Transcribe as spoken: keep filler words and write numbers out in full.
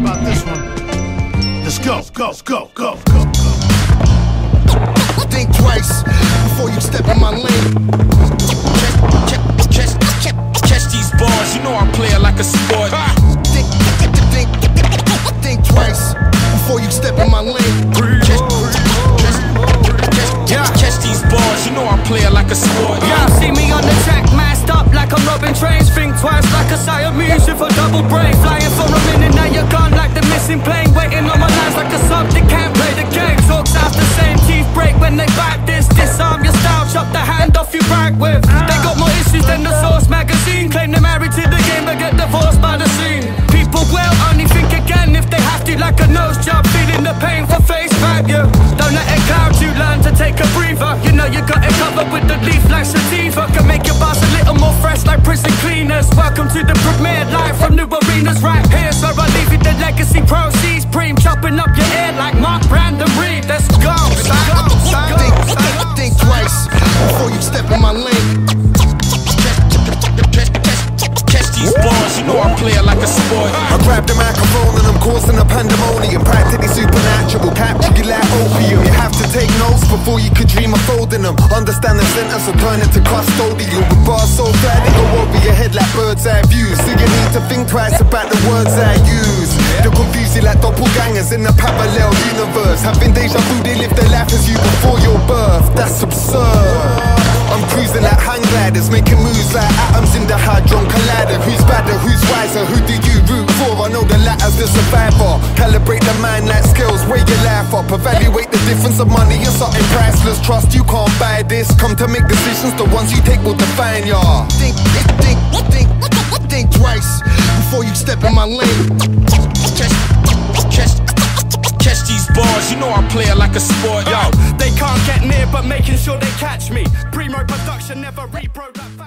about this one. Let's go, go, go, go, go, go. Think twice before you step in my lane. Catch, catch, catch, catch these bars, you know I play it like a sport. Think, think, think, think twice before you step in my lane. Catch, catch, catch, catch these bars, you know I play it like a sport. Yeah, see me on the track, masked up like I'm robbing trains. Think twice like a Siamese with a double brain. Flying for a minute, now you're gone like the missing plane. Waiting on my lines like a sub that can't play the game. Talks out the same, teeth break when they bite this. Disarm your style, chop the hand off you back with. They got more issues than the Source magazine. Claim they're married to the game but get divorced by the scene. People will only think again if they have to, like a nose job, feeling the pain for face value. Don't let it cloud you, learn to take a breather. You know you got it covered with the leaf like sativa. Can make your bars a little more fresh like prison cleaners. Welcome to the premiere, live from new arenas. Right here, so I leave you the legacy proceeds. Preem chopping up your ear like Mark Brandon Reed. Let's go, go, go. Think twice before you step in my lane. Catch these bars, you know I play it like a sport. I grab the microphone and I'm causing a pandemonium. Practically supernatural, capture you like opium. You have to take notes before you could dream of folding them. Understand the sentence or turn it to custodial. With bars so bad they go over your head like bird's eye views. So you need to think twice about the words I use. They'll confuse you like doppelgangers in a parallel universe. Having deja vu, they live their life as you before your birth. That's absurd. I'm cruising like hang gliders, making moves like atoms in the hadron collider. Who's badder, who's wiser, who do you root for? I know the latter's the survivor. Calibrate the mind like skills, weigh your life up. Evaluate the difference of money and something priceless. Trust you can't buy this. Come to make decisions, the ones you take will define ya. Think, think, think, think twice before you step in my lane. Catch, catch, catch these bars, you know I play it like a sport. Yo, they can't get near but making sure they catch me. Primo production never reproduced.